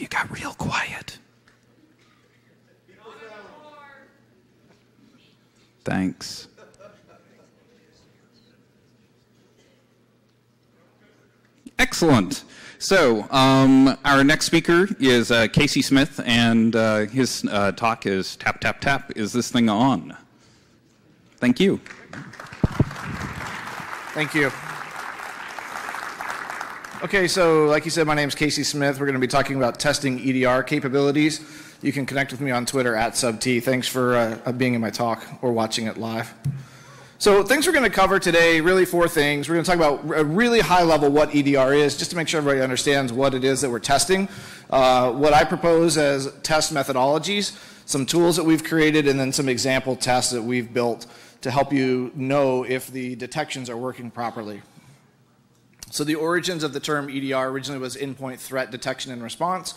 you got real quiet. Thanks. Excellent. So our next speaker is Casey Smith, and his talk is Tap, Tap, Tap, Is This Thing On? Thank you. Thank you. Okay, so like you said, my name is Casey Smith. We're going to be talking about testing EDR capabilities. You can connect with me on Twitter at subTee. Thanks for being in my talk or watching it live. So things we're going to cover today, really four things. We're going to talk about a really high level what EDR is, just to make sure everybody understands what it is that we're testing, what I propose as test methodologies, some tools that we've created, and then some example tests that we've built to help you know if the detections are working properly. So the origins of the term EDR originally was endpoint threat detection and response.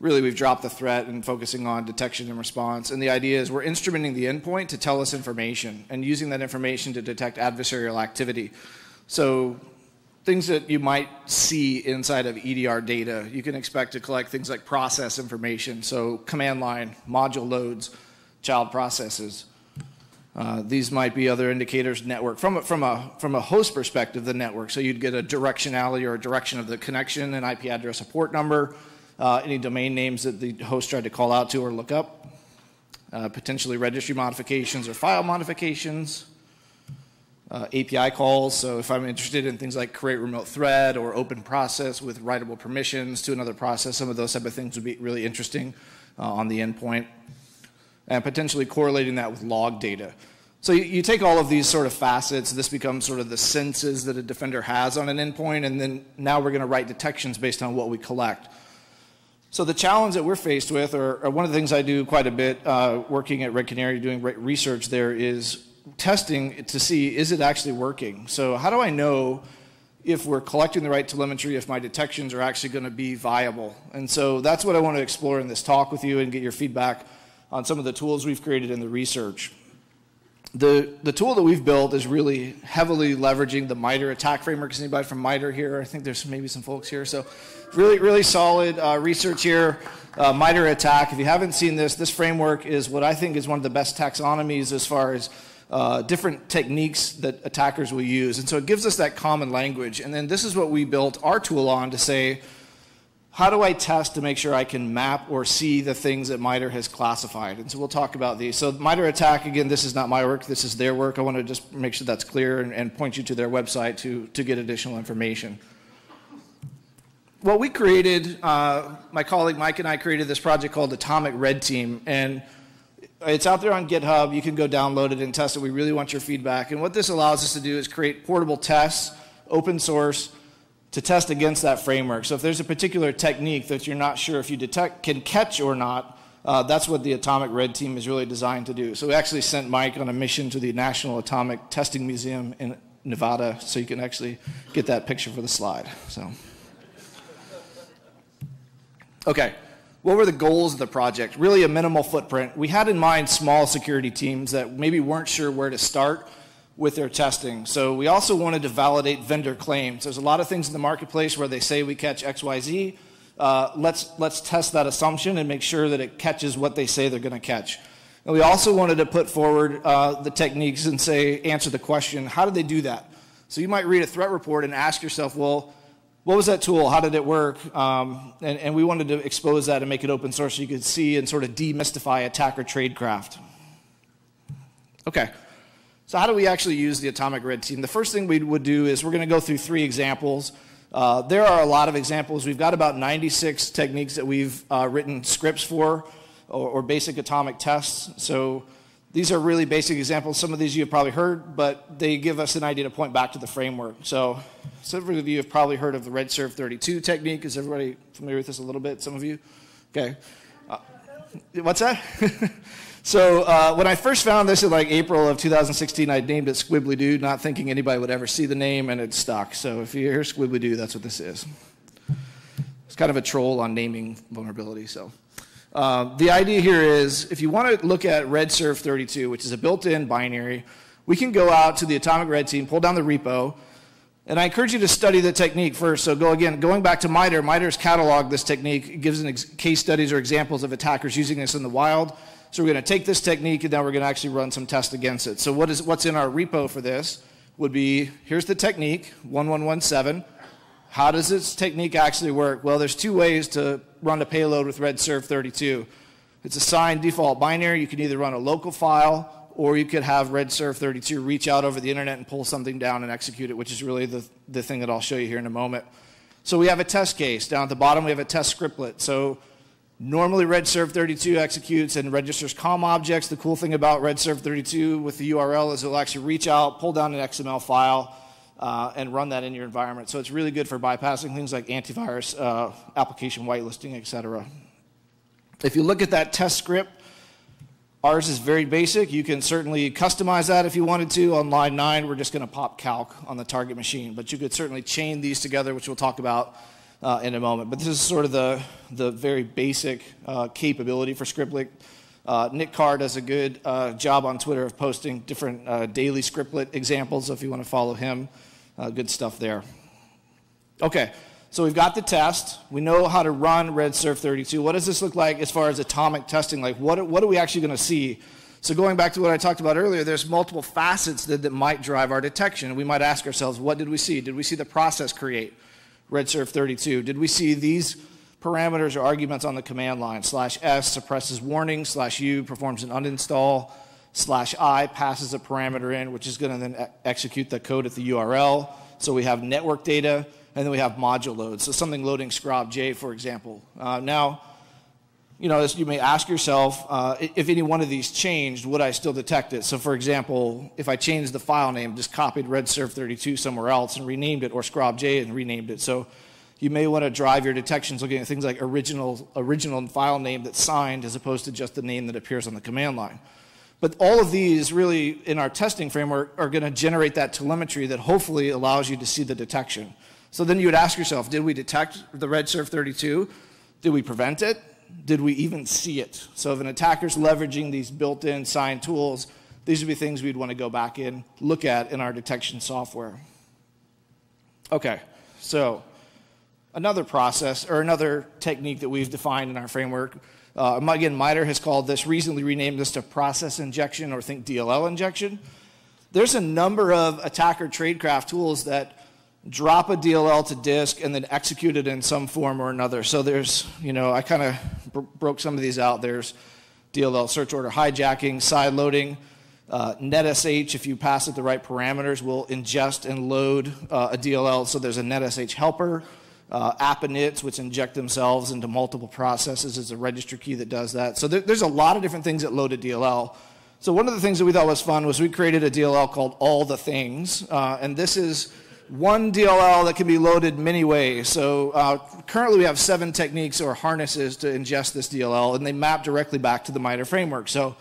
Really, we've dropped the threat and focusing on detection and response. And the idea is we're instrumenting the endpoint to tell us information and using that information to detect adversarial activity. So things that you might see inside of EDR data, you can expect to collect things like process information. So command line, module loads, child processes. These might be other indicators, network. From a host perspective, the network. So you'd get a directionality or a direction of the connection, an IP address, a port number, any domain names that the host tried to call out to or look up, potentially registry modifications or file modifications, API calls. So if I'm interested in things like create remote thread or open process with writable permissions to another process, some of those type of things would be really interesting on the endpoint. And potentially correlating that with log data. So you take all of these sort of facets, this becomes sort of the senses that a defender has on an endpoint, and then now we're going to write detections based on what we collect. So the challenge that we're faced with, or one of the things I do quite a bit working at Red Canary, doing research there, is testing to see is it actually working. So how do I know if we're collecting the right telemetry, if my detections are actually going to be viable? And so that's what I want to explore in this talk with you and get your feedback on some of the tools we've created in the research. The tool that we've built is really heavily leveraging the MITRE ATT&CK framework. Is anybody from MITRE here? I think there's maybe some folks here. So really, really solid research here. MITRE ATT&CK, if you haven't seen this, this framework is what I think is one of the best taxonomies as far as different techniques that attackers will use. And so it gives us that common language. And then this is what we built our tool on to say, how do I test to make sure I can map or see the things that MITRE has classified? And so we'll talk about these. So MITRE ATT&CK, again, this is not my work. This is their work. I want to just make sure that's clear and point you to their website to get additional information. What we created, my colleague Mike and I created this project called Atomic Red Team. And it's out there on GitHub. You can go download it and test it. We really want your feedback. And what this allows us to do is create portable tests, open source, to test against that framework. So if there's a particular technique that you're not sure if you detect can catch or not, that's what the Atomic Red Team is really designed to do. So we actually sent Mike on a mission to the National Atomic Testing Museum in Nevada, so you can actually get that picture for the slide. So, okay, what were the goals of the project? Really a minimal footprint. We had in mind small security teams that maybe weren't sure where to start with their testing. So we also wanted to validate vendor claims. There's a lot of things in the marketplace where they say we catch XYZ. Let's test that assumption and make sure that it catches what they say they're going to catch. And we also wanted to put forward the techniques and say, answer the question, how did they do that? So you might read a threat report and ask yourself, well, what was that tool? How did it work? And we wanted to expose that and make it open source so you could see and sort of demystify attacker tradecraft. Okay. So how do we actually use the Atomic Red Team? The first thing we would do is we're going to go through 3 examples. There are a lot of examples. We've got about 96 techniques that we've written scripts for or basic atomic tests. So these are really basic examples. Some of these you have probably heard, but they give us an idea to point back to the framework. So some of you have probably heard of the Regsvr32 technique. Is everybody familiar with this a little bit? Some of you? Okay. What's that? So when I first found this in like April of 2016, I named it Squiblydoo, not thinking anybody would ever see the name, and it stuck. So if you hear Squiblydoo, that's what this is. It's kind of a troll on naming vulnerability. So the idea here is if you want to look at Regsvr32, which is a built-in binary, we can go out to the Atomic Red Team, pull down the repo, And I encourage you to study the technique first. So going back to MITRE, MITRE's cataloged this technique. It gives case studies or examples of attackers using this in the wild. So we're going to take this technique and now we're going to actually run some tests against it. So what's in our repo for this would be, here's the technique, 1117. How does this technique actually work? Well, there's two ways to run a payload with Regsvr32. It's a signed default binary. You can either run a local file or you could have Regsvr32 reach out over the internet and pull something down and execute it, which is really the thing that I'll show you here in a moment. So we have a test case. Down at the bottom, we have a test scriptlet. So normally Regsvr32 executes and registers COM objects. The cool thing about Regsvr32 with the URL is it will actually reach out, pull down an XML file, and run that in your environment. So it's really good for bypassing things like antivirus, application whitelisting, etc. If you look at that test script, ours is very basic. You can certainly customize that if you wanted to. On line 9, we're just going to pop calc on the target machine. But you could certainly chain these together, which we'll talk about in a moment. But this is sort of the very basic capability for Scriptlet. Nick Carr does a good job on Twitter of posting different daily Scriptlet examples, so if you want to follow him, good stuff there. Okay, so we've got the test. We know how to run Regsvr32. What does this look like as far as atomic testing? Like, what are we actually going to see? So going back to what I talked about earlier, there's multiple facets that might drive our detection. We might ask ourselves, what did we see? Did we see the process create? Regsvr32. Did we see these parameters or arguments on the command line? /s suppresses warning, /u performs an uninstall, /i passes a parameter in, which is going to then execute the code at the URL. So we have network data, and then we have module loads. So something loading ScrobJ, for example. Now, you know, you may ask yourself, if any one of these changed, would I still detect it? So for example, if I changed the file name, just copied Regsvr32 somewhere else and renamed it, or ScrobJ and renamed it. So you may want to drive your detections looking at things like original file name that's signed as opposed to just the name that appears on the command line. But all of these really in our testing framework are going to generate that telemetry that hopefully allows you to see the detection. So then you would ask yourself, did we detect the Regsvr32? Did we prevent it? Did we even see it? So if an attacker's leveraging these built-in signed tools, these would be things we'd want to go back in, look at in our detection software. Okay, so another process or another technique that we've defined in our framework. Again, MITRE has called this, recently renamed this to process injection, or think DLL injection. There's a number of attacker tradecraft tools that drop a DLL to disk and then execute it in some form or another. So there's, you know, I kind of broke some of these out. There's DLL search order hijacking, side loading. NetSH, if you pass it the right parameters, will ingest and load a DLL. So there's a NetSH helper. AppInits, which inject themselves into multiple processes, is a register key that does that. So there's a lot of different things that load a DLL. So one of the things that we thought was fun was we created a DLL called All the Things, and this is one DLL that can be loaded many ways. So currently we have 7 techniques or harnesses to ingest this DLL, and they map directly back to the MITRE framework. So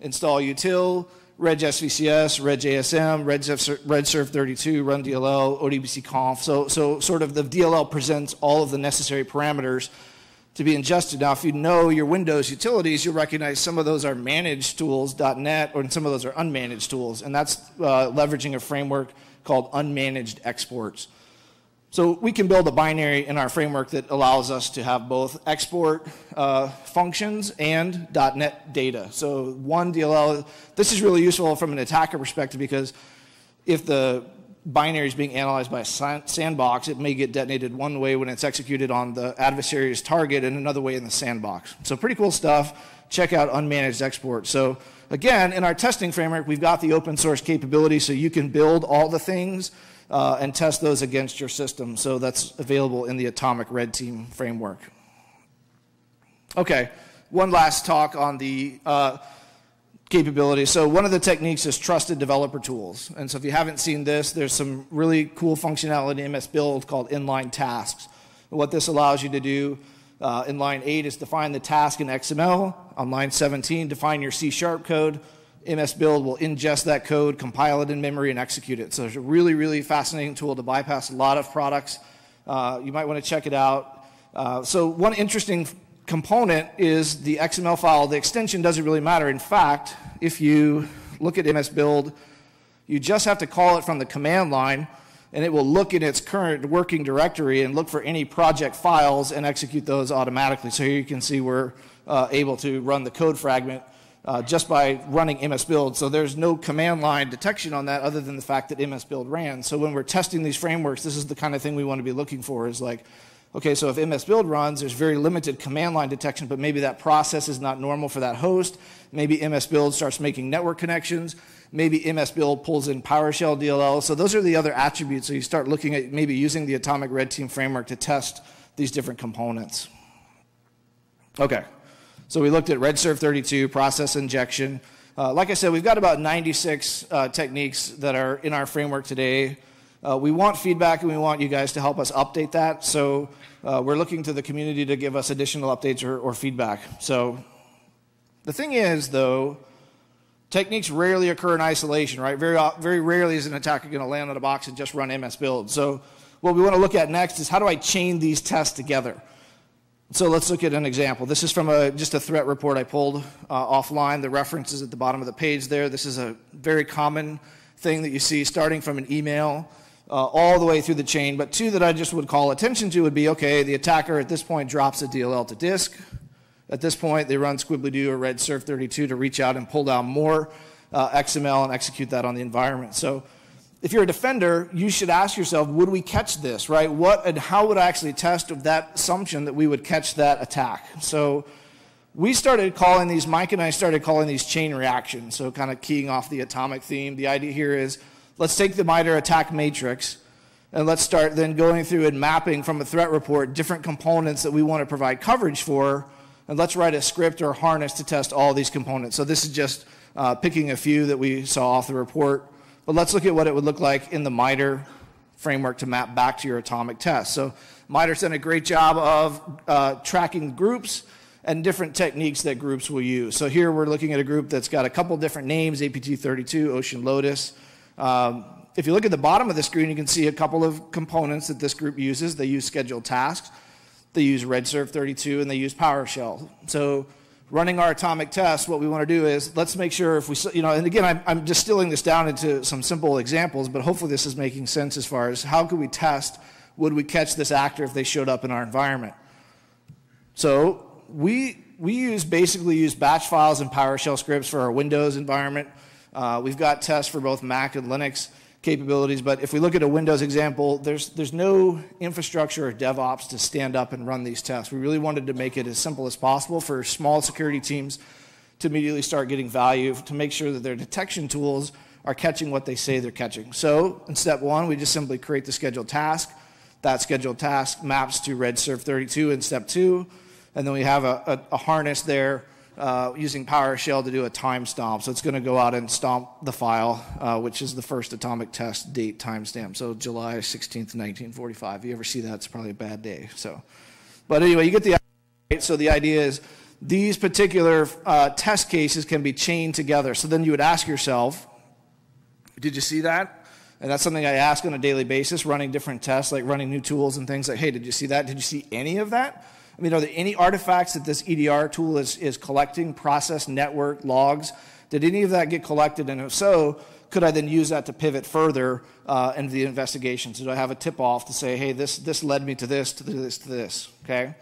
install util, RegSVCS, RegASM, Regsvr32, RunDLL, ODBCConf. So sort of the DLL presents all of the necessary parameters to be ingested. Now, if you know your Windows utilities, you'll recognize some of those are managed tools, .NET, or some of those are unmanaged tools. And that's leveraging a framework called unmanaged exports. So we can build a binary in our framework that allows us to have both export functions and .NET data. So one DLL, this is really useful from an attacker perspective because if the binary is being analyzed by a sandbox, it may get detonated one way when it's executed on the adversary's target and another way in the sandbox. So pretty cool stuff. Check out unmanaged exports. So again, in our testing framework, we've got the open source capability so you can build all the things and test those against your system. So that's available in the Atomic Red Team framework. Okay, one last talk on the capability. So one of the techniques is trusted developer tools. And so if you haven't seen this, there's some really cool functionality in MS Build called inline tasks. And what this allows you to do in line 8 is define the task in XML. On line 17, define your C# code. MS Build will ingest that code, compile it in memory, and execute it. So it's a really, really fascinating tool to bypass a lot of products. You might want to check it out. So one interesting component is the XML file. The extension doesn't really matter. In fact, if you look at MS Build, you just have to call it from the command line and it will look in its current working directory and look for any project files and execute those automatically. So here you can see we're able to run the code fragment just by running MS Build. So there's no command line detection on that other than the fact that MS Build ran. So when we're testing these frameworks, this is the kind of thing we want to be looking for, is like, okay, so if MS Build runs, there's very limited command line detection, but maybe that process is not normal for that host. Maybe MS Build starts making network connections. Maybe MS Build pulls in PowerShell DLL. So those are the other attributes. So you start looking at maybe using the Atomic Red Team framework to test these different components. Okay. So we looked at Regsvr32, process injection. Like I said, we've got about 96 techniques that are in our framework today. We want feedback, and we want you guys to help us update that. So we're looking to the community to give us additional updates or feedback. So the thing is, though, techniques rarely occur in isolation, right? Very rarely is an attacker going to land on a box and just run MS Build. So what we want to look at next is, how do I chain these tests together? So let's look at an example. This is from just a threat report I pulled offline. The reference is at the bottom of the page there. This is a very common thing that you see, starting from an email all the way through the chain. But two that I just would call attention to would be, okay, the attacker at this point drops a DLL to disk. At this point, they run Squiblydoo or Regsvr32 to reach out and pull down more XML and execute that on the environment. So if you're a defender, you should ask yourself, would we catch this, right? What and how would I actually test of that assumption that we would catch that attack? So we started calling these, Mike and I started calling these chain reactions, so kind of keying off the atomic theme. The idea here is, let's take the MITRE ATT&CK matrix and let's start then going through and mapping from a threat report different components that we want to provide coverage for, and let's write a script or harness to test all these components. So this is just picking a few that we saw off the report. But let's look at what it would look like in the MITRE framework to map back to your atomic test. So MITRE's done a great job of tracking groups and different techniques that groups will use. So here we're looking at a group that's got a couple different names, APT32, Ocean Lotus. If you look at the bottom of the screen, you can see a couple of components that this group uses. They use scheduled tasks, they use Regsvr32, and they use PowerShell. So running our atomic test, what we want to do is, let's make sure if we, you know, and again, I'm distilling this down into some simple examples, but hopefully this is making sense as far as how could we test, would we catch this actor if they showed up in our environment? So we basically use batch files and PowerShell scripts for our Windows environment. We've got tests for both Mac and Linux capabilities, but if we look at a Windows example, there's no infrastructure or DevOps to stand up and run these tests. We really wanted to make it as simple as possible for small security teams to immediately start getting value, to make sure that their detection tools are catching what they say they're catching. So in step one, we just simply create the scheduled task. That scheduled task maps to Regsvr32 in step two, and then we have a harness there using PowerShell to do a time stomp. So it's going to go out and stomp the file, which is the first atomic test date timestamp. So July 16th, 1945. If you ever see that, it's probably a bad day. So, but anyway, you get the idea, right? So the idea is these particular test cases can be chained together. So then you would ask yourself, did you see that? And that's something I ask on a daily basis, running different tests, like running new tools and things like, hey, did you see that? Did you see any of that? I mean, are there any artifacts that this EDR tool is collecting, process, network, logs? Did any of that get collected? And if so, could I then use that to pivot further into the investigation? So do I have a tip-off to say, hey, this led me to this, to this, to this, okay?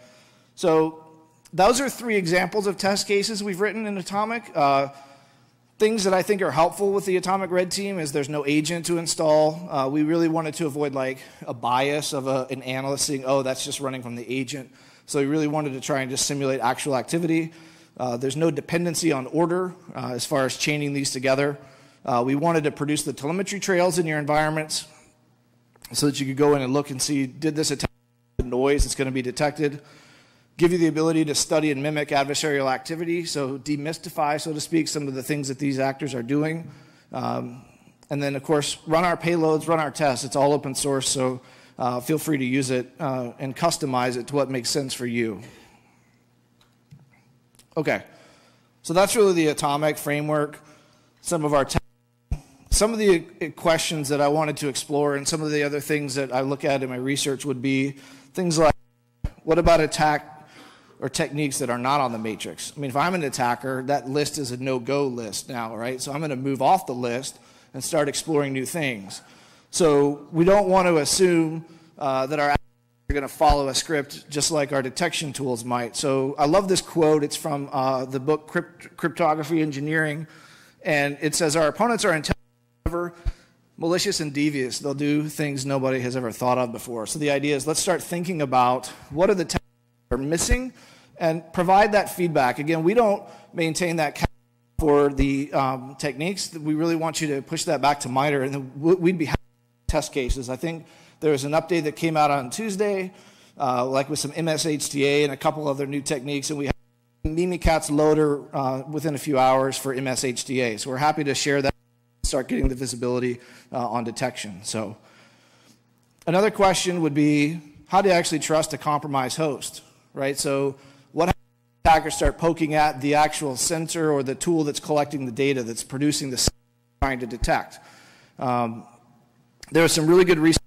So those are three examples of test cases we've written in Atomic. Things that I think are helpful with the Atomic Red Team is there's no agent to install. We really wanted to avoid like a bias of an analyst saying, oh, that's just running from the agent. So we really wanted to try and just simulate actual activity. There's no dependency on order as far as chaining these together. We wanted to produce the telemetry trails in your environments so that you could go in and look and see, did this attack the noise that's going to be detected? Give you the ability to study and mimic adversarial activity, so demystify, so to speak, some of the things that these actors are doing. And then, of course, run our payloads, run our tests. It's all open source, so feel free to use it and customize it to what makes sense for you. Okay, so that's really the Atomic framework. Some of the questions that I wanted to explore, and some of the other things that I look at in my research would be things like, what about attack or techniques that are not on the matrix? I mean, if I'm an attacker, that list is a no-go list now, right? So I'm going to move off the list and start exploring new things. So we don't want to assume that our applications are going to follow a script just like our detection tools might. So I love this quote. It's from the book Cryptography Engineering. And it says, our opponents are intelligent, malicious, and devious. They'll do things nobody has ever thought of before. So the idea is, let's start thinking about what are the tasks that are missing and provide that feedback. Again, we don't maintain that for the techniques. We really want you to push that back to MITRE, and we'd be happy with test cases. I think there was an update that came out on Tuesday, like with some MSHDA and a couple other new techniques, and we have Mimikatz loader within a few hours for MSHDA. So we're happy to share that and start getting the visibility on detection. So another question would be, how do you actually trust a compromised host, right? So what happens when attackers start poking at the actual sensor or the tool that's collecting the data that's producing the sensor trying to detect? There was some really good research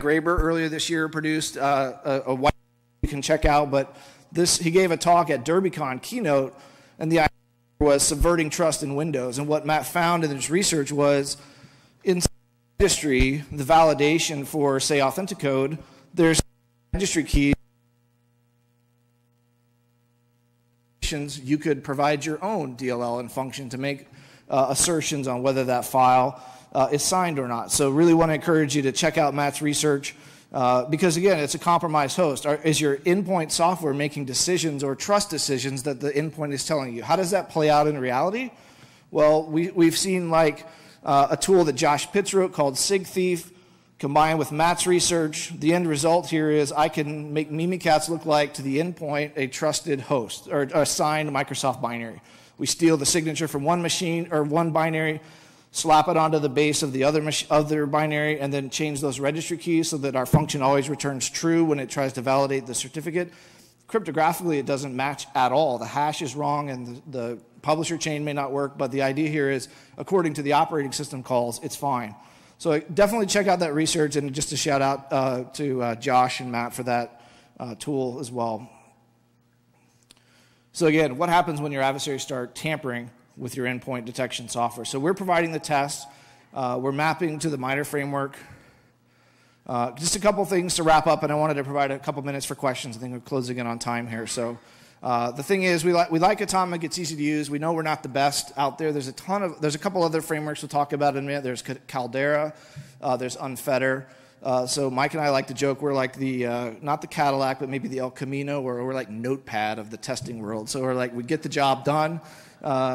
Graber earlier this year produced a white you can check out, but this, he gave a talk at DerbyCon keynote, and the idea was subverting trust in Windows. And what Matt found in his research was, in industry, the validation for, say, Authenticode, there's registry keys. You could provide your own DLL and function to make assertions on whether that file is signed or not. So really want to encourage you to check out Matt's research. Because again, it's a compromised host. Is your endpoint software making decisions or trust decisions that the endpoint is telling you? How does that play out in reality? Well, we've seen like a tool that Josh Pitts wrote called Sig Thief, combined with Matt's research. The end result here is I can make Mimikatz look like, to the endpoint, a trusted host or a signed Microsoft binary. We steal the signature from one machine or one binary, slap it onto the base of the other binary, and then change those registry keys so that our function always returns true when it tries to validate the certificate. Cryptographically, it doesn't match at all. The hash is wrong, and the publisher chain may not work, but the idea here is, according to the operating system calls, it's fine. So definitely check out that research, and just a shout out to Josh and Matt for that tool as well. So again, what happens when your adversaries start tampering with your endpoint detection software? So we're providing the test. We're mapping to the MITRE framework. Just a couple things to wrap up, and I wanted to provide a couple minutes for questions. I think we're closing in on time here. So the thing is, we like Atomic. It's easy to use. We know we're not the best out there. There's a ton of, there's a couple other frameworks we'll talk about in a minute. There's Caldera. There's Unfetter. So Mike and I like to joke we're like the, not the Cadillac, but maybe the El Camino, or we're like Notepad of the testing world. So we're like, we get the job done.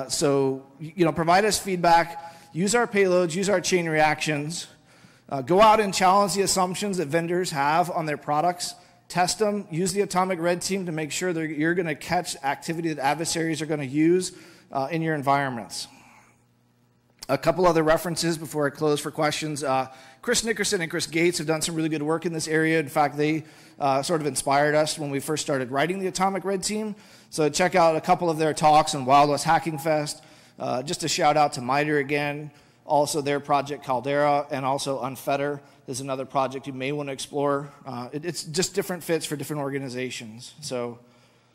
So, you know, provide us feedback, use our payloads, use our chain reactions, go out and challenge the assumptions that vendors have on their products, test them, use the Atomic Red Team to make sure that you're going to catch activity that adversaries are going to use in your environments. A couple other references before I close for questions. Chris Nickerson and Chris Gates have done some really good work in this area. In fact, they sort of inspired us when we first started writing the Atomic Red Team. So check out a couple of their talks on Wild West Hacking Fest. Just a shout out to MITRE again. Also their project Caldera, and also Unfetter is another project you may want to explore. It's just different fits for different organizations. So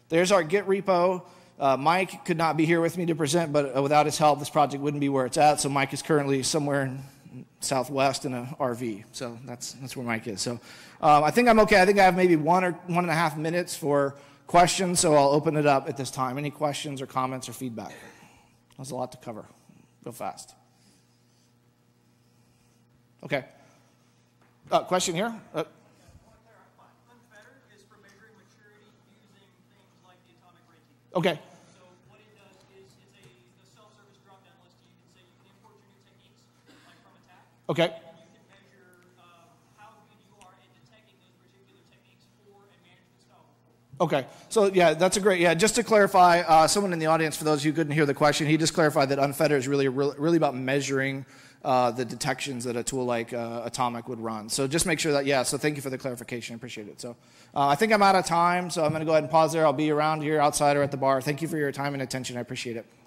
there's our Git repo. Mike could not be here with me to present, but without his help, this project wouldn't be where it's at. So Mike is currently somewhere in Southwest in an RV. So that's where Mike is. So I think I'm okay. I think I have maybe 1 or 1.5 minutes for questions. So I'll open it up at this time. Any questions or comments or feedback? There's a lot to cover. Go fast. Okay. Question here? Okay. So what it does is it's a self-service drop-down list. You can say you can import your new techniques, like from attack. Okay. And you can measure how good you are at detecting those particular techniques for a management style. Okay. So yeah, that's a great, yeah. Just to clarify, someone in the audience, for those who couldn't hear the question, he just clarified that Unfetter is really about measuring the detections that a tool like Atomic would run. So just make sure that, yeah, so thank you for the clarification. I appreciate it. So I think I'm out of time, so I'm going to go ahead and pause there. I'll be around here outside or at the bar. Thank you for your time and attention. I appreciate it.